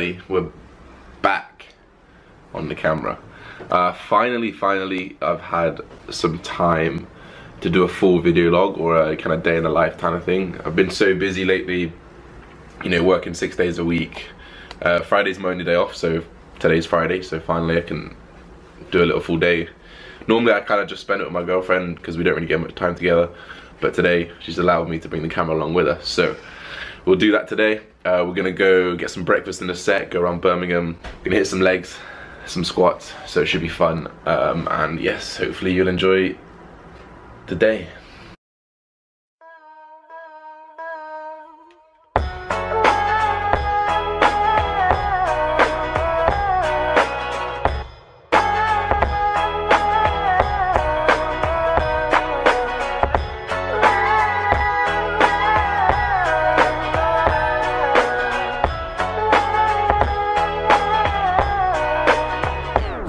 everybody, we're back on the camera. Finally, I've had some time to do a full video log or a kind of day in the life kind of thing. I've been so busy lately, you know, working 6 days a week. Friday's my only day off, so today's Friday, so finally I can do a little full day. Normally I kind of just spend it with my girlfriend because we don't really get much time together, but today she's allowed me to bring the camera along with her, so we'll do that today. We're gonna go get some breakfast in a sec, go around Birmingham, gonna hit some legs, some squats, so it should be fun. And yes, hopefully you'll enjoy the day.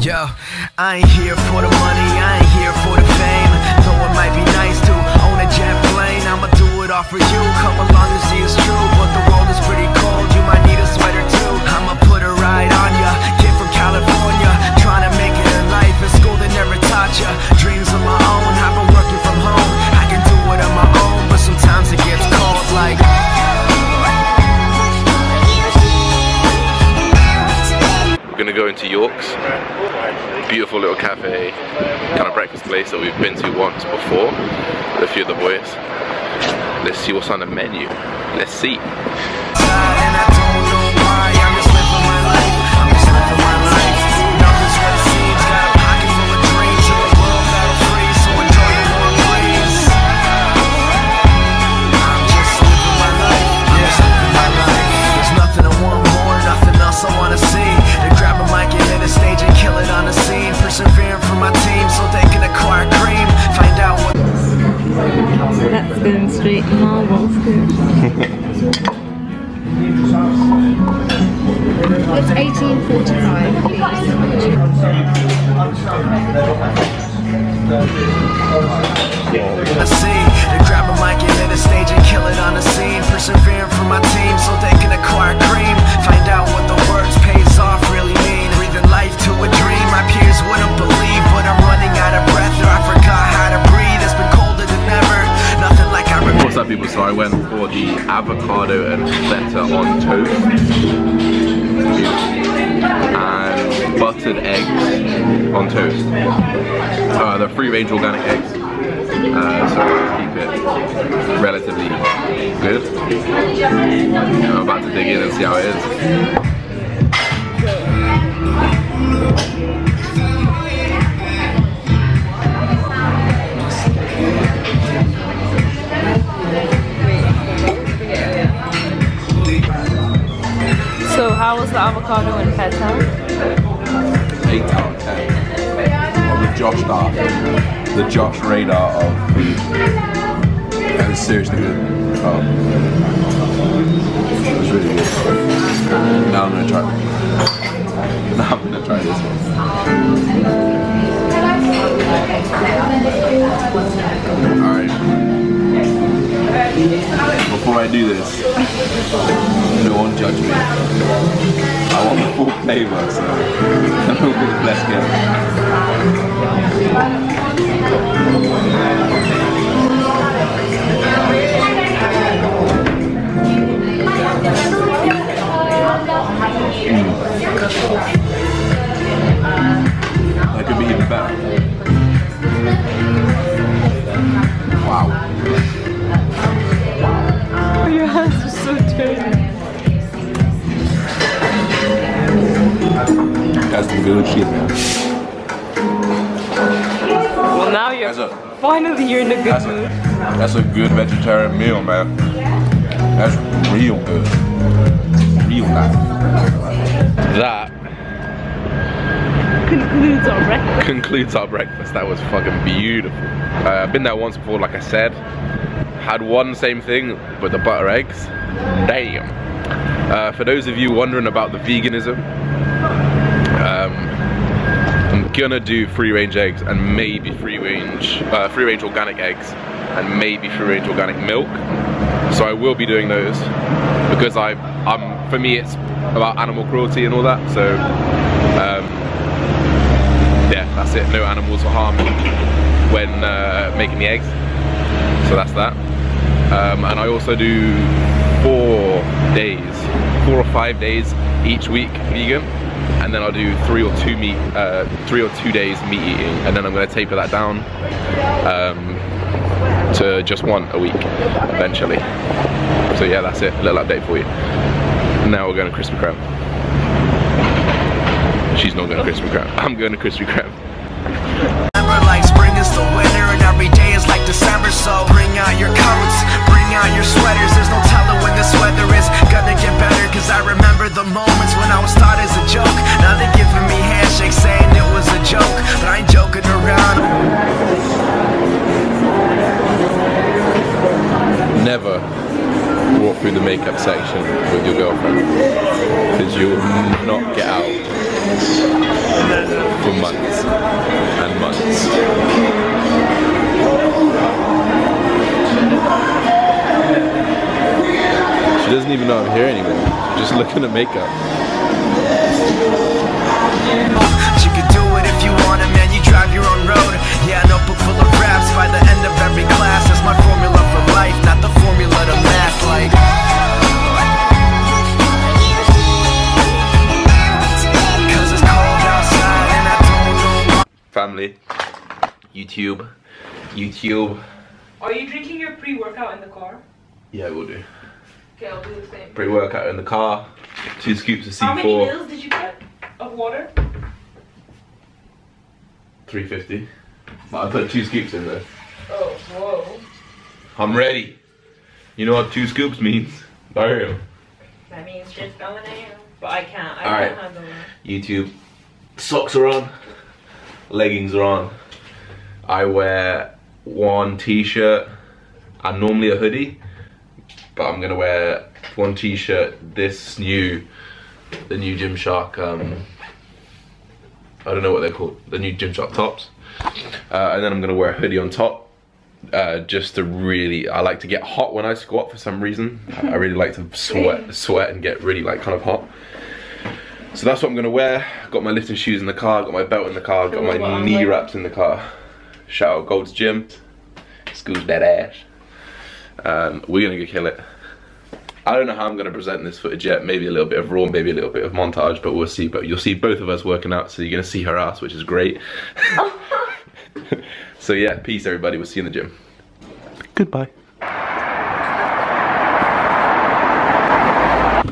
Yo, I ain't here for the money, I ain't here for the fame. Though it might be nice to own a jet plane, I'ma do it all for you, come along and see it's true. But the world is pretty cold, you might need a sweater too. I'ma put a ride on ya, kid from California, trying to make it in life, in school they never taught ya. Dreams of my own, I've been working from home, I can do it on my own, but sometimes it gets cold like... We're gonna go into York's. Beautiful little cafe, kind of breakfast place that we've been to once before with a few of the boys. Let's see what's on the menu. Let's see. So I went for the avocado and feta on toast, and buttered eggs on toast. They're free-range organic eggs, so keep it relatively good. I'm about to dig in and see how it is. So how was the avocado and feta? 8 out of 10. The Josh radar of food. That is seriously good. That was really good. Now I'm gonna try it. Now I'm gonna try this one. Alright. Before I do this, no one judge me. I want the full flavour, so let's go. That could be even better. Wow. Your hands are so dirty. That's the good shit, man. Well, now you're finally in the good mood. That's a good vegetarian meal, man. That's real good. Real nice. That concludes our breakfast. That was fucking beautiful. I've been there once before, like I said. Had one same thing with the butter eggs. Damn. For those of you wondering about the veganism, I'm gonna do free-range eggs and maybe free-range organic eggs and maybe free-range organic milk. So I will be doing those because for me it's about animal cruelty and all that. So yeah, that's it. No animals were harmed when making the eggs. So that's that. And I also do 4 or 5 days each week vegan, and then I'll do 3 or 2 days meat eating, and then I'm going to taper that down to just 1 a week eventually. So yeah, that's it. A little update for you. Now we're going to Krispy Kreme. She's not going to Krispy Kreme. I'm going to Krispy Kreme. Remember, like spring is the winter, and every day is like December. So bring out your coats, bring out your sweaters. There's no telling when this weather is gonna get better. Cause I remember the moments when I was thought as a joke. Now they're giving me handshakes saying it was a joke, but I ain't joking around. Never walk through the makeup section with your girlfriend, because you will not get out for months and months. She doesn't even know I'm here anymore, just looking at makeup. You can do it if you want it, man, you drive your own road. Yeah, notebook full of raps by the end of every class. That's my formula for life, not the formula to math. Like, cause it's cold outside and I don't know. Family, YouTube. Are you drinking your pre-workout in the car? Yeah, I will do. Okay, I'll do the same. Pre-workout in the car, 2 scoops of C4. How many mils did you get of water? 350. But I put 2 scoops in there. Oh, whoa. I'm ready. You know what 2 scoops means? Mario. That means just going in. But I can't. I can't handle it. YouTube. Socks are on. Leggings are on. I wear 1 t-shirt and normally a hoodie. But I'm going to wear 1 t-shirt, this new, the new Gymshark, I don't know what they're called, the new Gymshark tops. And then I'm gonna wear a hoodie on top, just to really, I like to get hot when I squat for some reason. I really like to sweat and get really like kind of hot. So that's what I'm gonna wear. Got my lifting shoes in the car, got my belt in the car, got my knee wraps in the car. Shout out Gold's Gym, school's that ass. We're gonna go kill it. I don't know how I'm going to present this footage yet, maybe a little bit of raw, maybe a little bit of montage, but we'll see. But you'll see both of us working out, so you're going to see her ass, which is great. So yeah, peace everybody, we'll see you in the gym. Goodbye.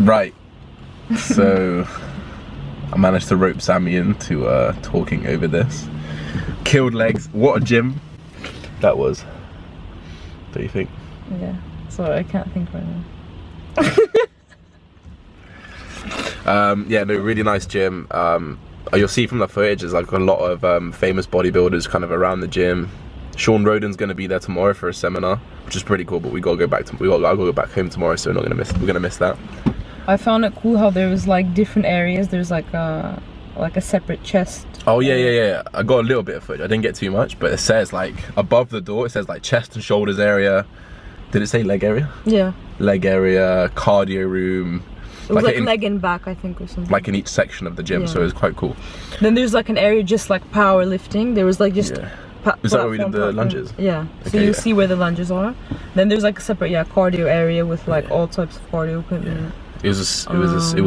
Right, so I managed to rope Sammy into talking over this. Killed legs, what a gym that was. Don't you think? Yeah, sorry, I can't think right now. Yeah, no, really nice gym. You'll see from the footage is like a lot of famous bodybuilders kind of around the gym. Sean Roden's going to be there tomorrow for a seminar, which is pretty cool. But we got to go back to I got to go back home tomorrow, so we're going to miss that. I found it cool how there was like different areas. There's like a separate chest. Oh yeah, yeah, yeah. I got a little bit of footage. I didn't get too much, but it says like above the door, it says like chest and shoulders area. Did it say leg area? Yeah. Leg area, cardio room. It was like leg and back, I think, or something. Like in each section of the gym, yeah. So it was quite cool. Then there's like an area just like powerlifting. There was like just... Yeah. Is that where we did the lunges? Yeah. Okay, so you see where the lunges are. Then there's like a separate cardio area with like all types of cardio equipment. Yeah. It was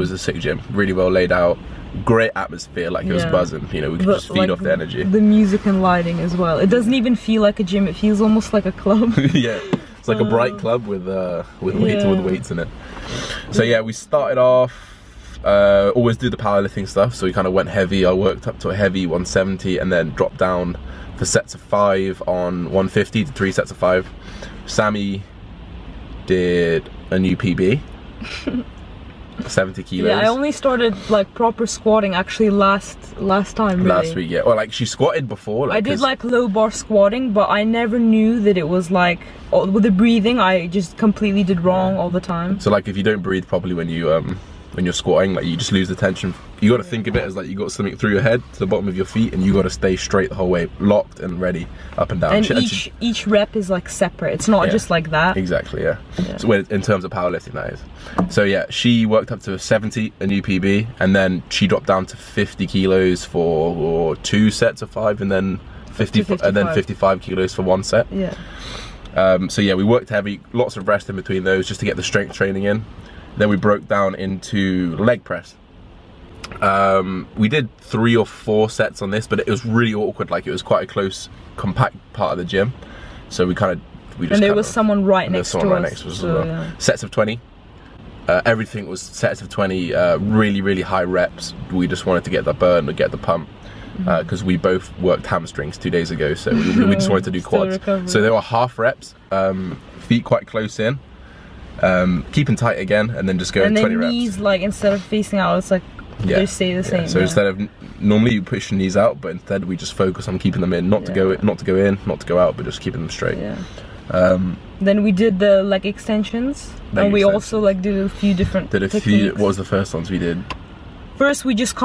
a sick gym. Really well laid out. Great atmosphere, like it was buzzing. You know, we could just feed off the energy. The music and lighting as well. It doesn't even feel like a gym. It feels almost like a club. Yeah. It's like a bright club with weights in it. So yeah, we started off, always do the powerlifting stuff, so we kind of went heavy. I worked up to a heavy 170 and then dropped down for sets of 5 on 150 to 3 sets of 5. Sammy did a new PB, 70 kilos. Yeah, I only started like proper squatting actually last time. Really. Last week, yeah. Or like she squatted before. Like, I did like low bar squatting, but I never knew that it was like with the breathing. I just completely did wrong all the time. So like if you don't breathe properly when you when you're squatting, like you just lose the tension. You got to think of it as like you got something through your head to the bottom of your feet, and you got to stay straight the whole way, locked and ready, up and down. And each rep is like separate. It's not just like that. Exactly, yeah. So in terms of powerlifting, that is. So yeah, she worked up to 70, a new PB, and then she dropped down to 50 kilos for 2 sets of 5, and then 50 and then 55 kilos for 1 set. Yeah. So yeah, we worked heavy, lots of rest in between those just to get the strength training in. Then we broke down into leg press. We did 3 or 4 sets on this, but it was really awkward. Like it was quite a close, compact part of the gym. So we kind of, and there was someone right next to us. Sets of 20. Everything was sets of 20, really, really high reps. We just wanted to get the burn and get the pump. Because we both worked hamstrings 2 days ago, so we just wanted to do quads. So there were half reps, feet quite close in, keeping tight again, and then just going 20 reps. And knees, like instead of facing out, it's like they stay the same. So instead of normally you push your knees out, but instead we just focus on keeping them in, not to go in, not to go out, but just keeping them straight. Yeah. Then we did the leg extensions, and we also like did a few different. What was the first ones we did? First, we just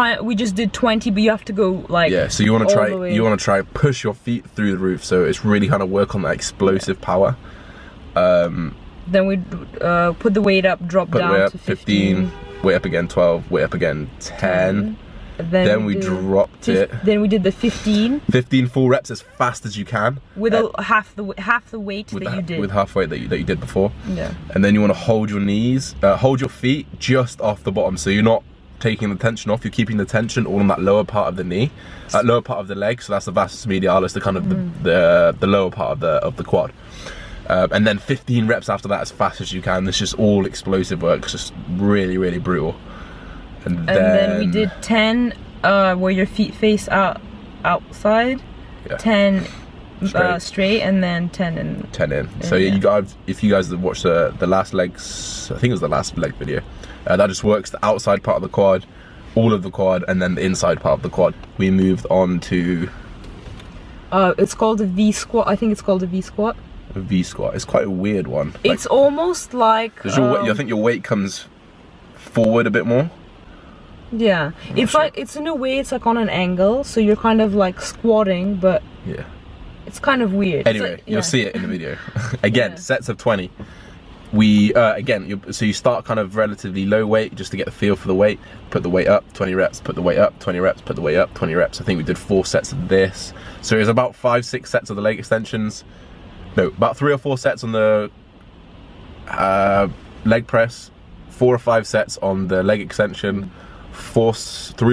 did 20, but you have to go like. Yeah, so you want to try push your feet through the roof. So it's really kind of work on that explosive power. Then we put the weight up, drop down to 15. Weight up again 12. Weight up again 10. Then we dropped it. Then we did the 15. 15 full reps as fast as you can. With half the weight that you did. With half weight that you did before. Yeah. And then you want to hold your knees, hold your feet just off the bottom, so you're not taking the tension off, you're keeping the tension all on that lower part of the knee, that lower part of the leg. So that's the vastus medialis, the kind of the lower part of the quad. And then 15 reps after that as fast as you can. This is all explosive work. It's just really, really brutal. And then we did 10 where your feet face outside, 10 straight, and then 10 in. So you guys, if you guys have watched the last legs, I think it was the last leg video. That just works the outside part of the quad, all of the quad, and then the inside part of the quad. We moved on to... it's called a V-squat. I think it's called a V-squat. A V-squat. It's quite a weird one. It's like, almost like... I think your weight comes forward a bit more. Yeah. It's sure. Like, it's in a way, it's like on an angle, so you're kind of like squatting, but... Yeah. It's kind of weird. Anyway, like, you'll see it in the video. Again, sets of 20. We so you start kind of relatively low weight just to get the feel for the weight, put the weight up 20 reps, put the weight up 20 reps, put the weight up 20 reps. I think we did 4 sets of this, so it was about 5-6 sets of the leg extensions, about 3 or 4 sets on the leg press, 4 or 5 sets on the leg extension, 3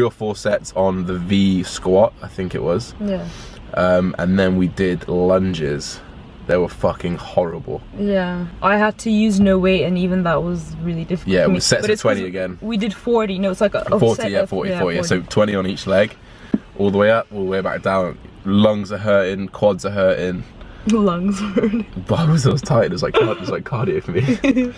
or 4 sets on the V squat, I think it was, and then we did lunges. They were fucking horrible. Yeah, I had to use no weight, and even that was really difficult. Yeah, it was sets of 20 again. We did 40. No, it's like a 40. Yeah, 40. So 20 on each leg, all the way up, all the way back down. Lungs are hurting, quads are hurting. Lungs hurting. But I was tired. It was like cardio for me.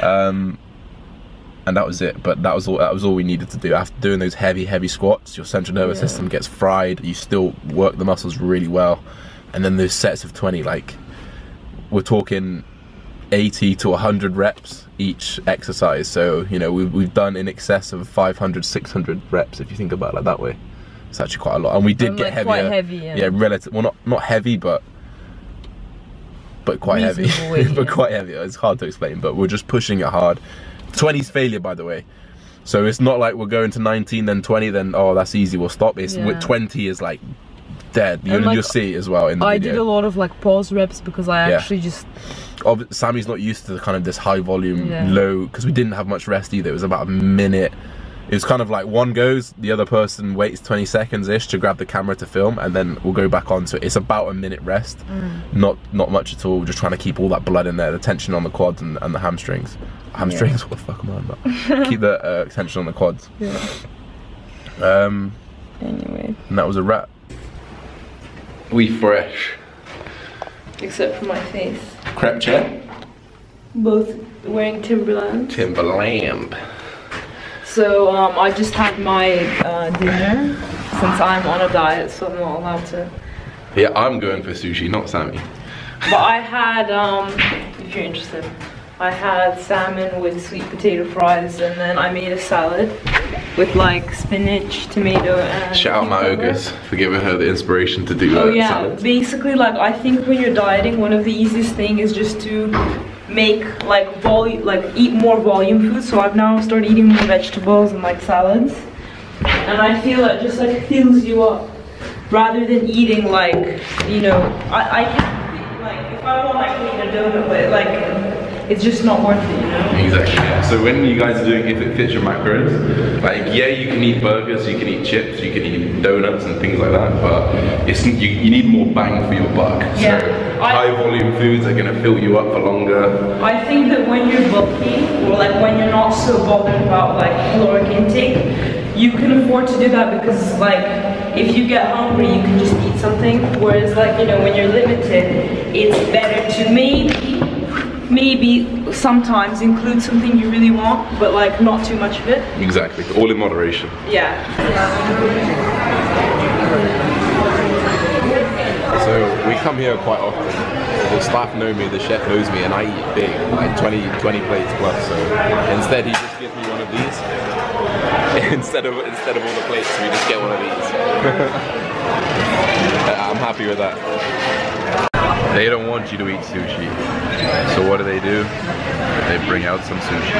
And that was it. But that was all. That was all we needed to do. After doing those heavy, heavy squats, your central nervous system gets fried. You still work the muscles really well. And then those sets of 20, like we're talking 80 to 100 reps each exercise. So, you know, we've done in excess of 500, 600 reps, if you think about it like that way. It's actually quite a lot. And we did get heavier. Quite heavy, yeah, relative. Well, not heavy, but quite heavy. But quite heavy. It's hard to explain, but we're just pushing it hard. 20's failure, by the way. So it's not like we're going to 19, then 20, then, oh, that's easy, we'll stop. It's 20 is like... dead. You'll see as well in the video. I did a lot of like pause reps because I actually just... Sammy's not used to the kind of this high volume, low, because we didn't have much rest either. It was about a minute. It was kind of like one goes, the other person waits 20 seconds-ish to grab the camera to film, and then we'll go back on. So it's about a minute rest, not much at all. We're just trying to keep all that blood in there, the tension on the quads and the hamstrings. Hamstrings? What the fuck am I about? Keep the tension on the quads. Yeah. Anyway. And that was a wrap. We fresh. Except for my face. Crap chat. Both wearing Timberland. Timberland. So I just had my dinner, since I'm on a diet, so I'm not allowed to. Yeah, I'm going for sushi, not Sammy. But I had, if you're interested, I had salmon with sweet potato fries, and then I made a salad with like spinach, tomato, and shout out my ogres for giving her the inspiration to do salads. Basically, like, I think when you're dieting, one of the easiest thing is just to make eat more volume food. So I've now started eating more vegetables and like salads, and I feel it just like fills you up rather than eating like, you know, I can't, like, if I want I can eat a donut, but like it's just not worth it, you know? Exactly, yeah. So when you guys are doing If It Fits Your Macros, like, yeah, you can eat burgers, you can eat chips, you can eat donuts and things like that, but it's, you need more bang for your buck. Yeah. So high volume foods are going to fill you up for longer. I think that when you're bulky, or like when you're not so bothered about like caloric intake, you can afford to do that, because like if you get hungry you can just eat something, whereas like, you know, when you're limited it's better to maybe sometimes include something you really want, but like not too much of it. Exactly, all in moderation. So we come here quite often. The staff know me, the chef knows me, and I eat big, like 20 plates plus. So instead, he just gives me one of these. Instead of all the plates, we just get one of these. I'm happy with that. They don't want you to eat sushi. So what do? They bring out some sushi.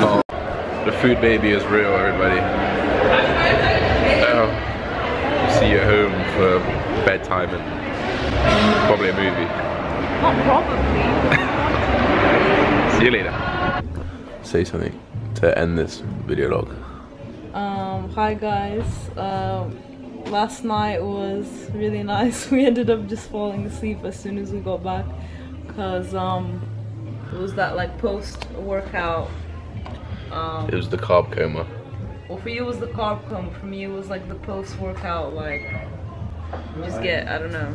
Oh, the food baby is real, everybody. I'll see you at home for bedtime and probably a movie. Not probably. See you later. Say something to end this video log. Hi guys. Last night was really nice. We ended up just falling asleep as soon as we got back, because it was that like post workout. It was the carb coma. Well, for you it was the carb coma. For me it was like the post workout, like you just get, I don't know,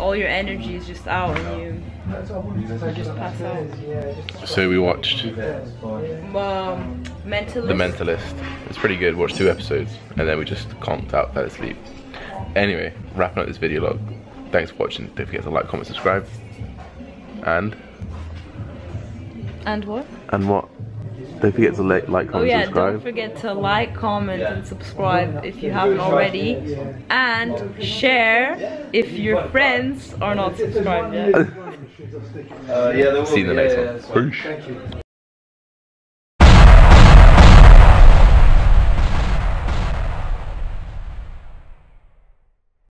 all your energy is just out and you just pass out. So we watched The Mentalist. It's pretty good. Watched 2 episodes and then we just conked out, fell asleep. Anyway, wrapping up this video log. Thanks for watching. Don't forget to like, comment, subscribe, and what? And what? Don't forget to like, comment, subscribe. Don't forget to like, comment, and subscribe if you haven't already, and share if your friends are not subscribed yet. See you in the next one. Peace.